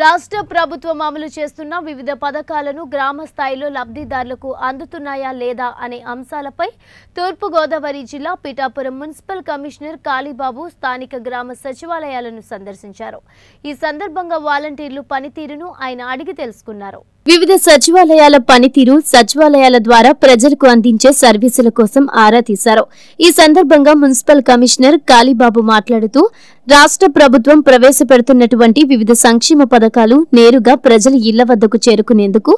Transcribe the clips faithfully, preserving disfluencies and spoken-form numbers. రాష్ట్ర ప్రభుత్వం అమలు చేస్తున్న వివిధ పథకాలను గ్రామ స్థాయిలో లబ్ధిదారులకు అందుతున్నాయా లేదా అనే అంశాలపై తూర్పు గోదావరి జిల్లా పిఠాపురం మున్సిపల్ కమిషనర్ కాళీబాబు స్థానిక గ్రామ సచివాలయాలను సందర్శించారు. ఈ సందర్భంగా వాలంటీర్లు పనితీరును ఆయన అడిగి తెలుసుకున్నారు. వివిధ సచివాలయాల పనితీరు, సచివాలయాల ద్వారా ప్రజలకు అందించే సర్వీసుల కోసం ఆరా తీశారు. ఈ సందర్భంగా మున్సిపల్ కమిషనర్ కాళీబాబు మాట్లాడుతూ, రాష్ట్ర ప్రభుత్వం ప్రవేశపెడుతున్నటువంటి వివిధ సంక్షేమ పథకాలు నేరుగా ప్రజల ఇళ్ల వద్దకు చేరుకునేందుకు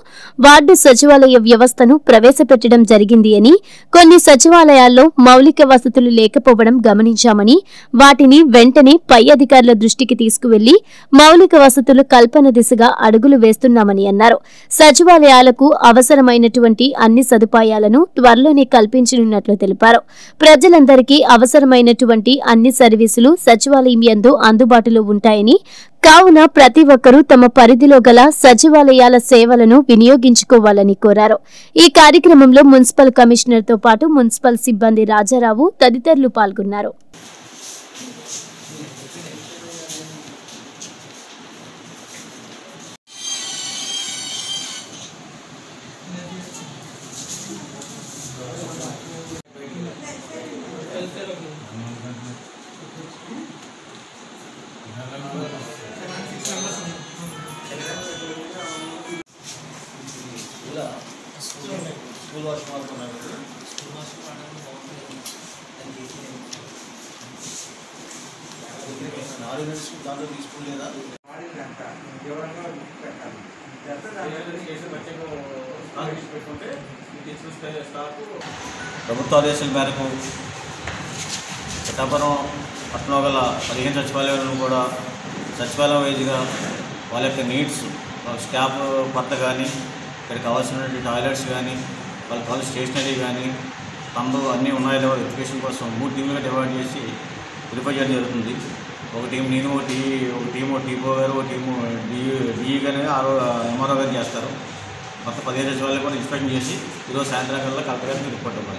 వార్డు సచివాలయ వ్యవస్థను ప్రవేశపెట్టడం జరిగింది అని, కొన్ని సచివాలయాల్లో మౌలిక వసతులు లేకపోవడం గమనించామని, వాటిని వెంటనే పై అధికారుల దృష్టికి తీసుకువెళ్లి మౌలిక వసతులు కల్పన దిశగా అడుగులు వేస్తున్నామని అన్నారు. సచివాలయాలకు అవసరమైనటువంటి అన్ని సదుపాయాలను త్వరలోనే కల్పించనున్నట్లు తెలిపారు. ప్రజలందరికీ అవసరమైనటువంటి అన్ని సర్వీసులు సచివాలయ యందు అందుబాటులో ఉంటాయని, కావున ప్రతి ఒక్కరూ తమ పరిధిలో గల సచివాలయాల సేవలను వినియోగించుకోవాలని కోరారు. ఈ కార్యక్రమంలో మున్సిపల్ కమిషనర్ తో పాటు మున్సిపల్ సిబ్బంది రాజారావు తదితరులు పాల్గొన్నారు. स्कूल वाश मार करना है तो स्कूल वाश करने में बहुत है लेकिन नारी ने स्कूल दांतों की स्कूल लेना नारी लगता है योरंग का लगता है जैसे नारी ने कैसे बच्चे को आगे स्पेक्ट होते टीचर्स उसके स्टाफ को प्रमुख आदेश मेरे को तबरों अपनों का ला अधिक सचिवालय वालों को डा सचिवालय वाले जगह वाले के नीड्स और स्टाफ पत्ता गानी ఇక్కడ కావాల్సినటువంటి టాయిలెట్స్ కానీ, వాళ్ళకి కావాల్సిన స్టేషనరీ కానీ, తమలో అన్నీ ఉన్నాయి. లేదా ఎడ్యుకేషన్ కోసం మూడు టీంలుగా డివైడ్ చేసి వెరిఫై చేయడం జరుగుతుంది. ఒక టీం నేను, ఒక టీ ఒక టీము టీపో గారు, ఒక టీము డి డిఈ గారు, ఆరో ఎంఆర్ఓ గారు చేస్తారు. మొత్తం పదిహేను రోజుల వరకు కూడా ఇన్స్పెక్షన్ చేసి ఈరోజు సాయంత్రం కల్లా కలెక్టర్ గారికి రిపోర్ట్ ఇవ్వాలి.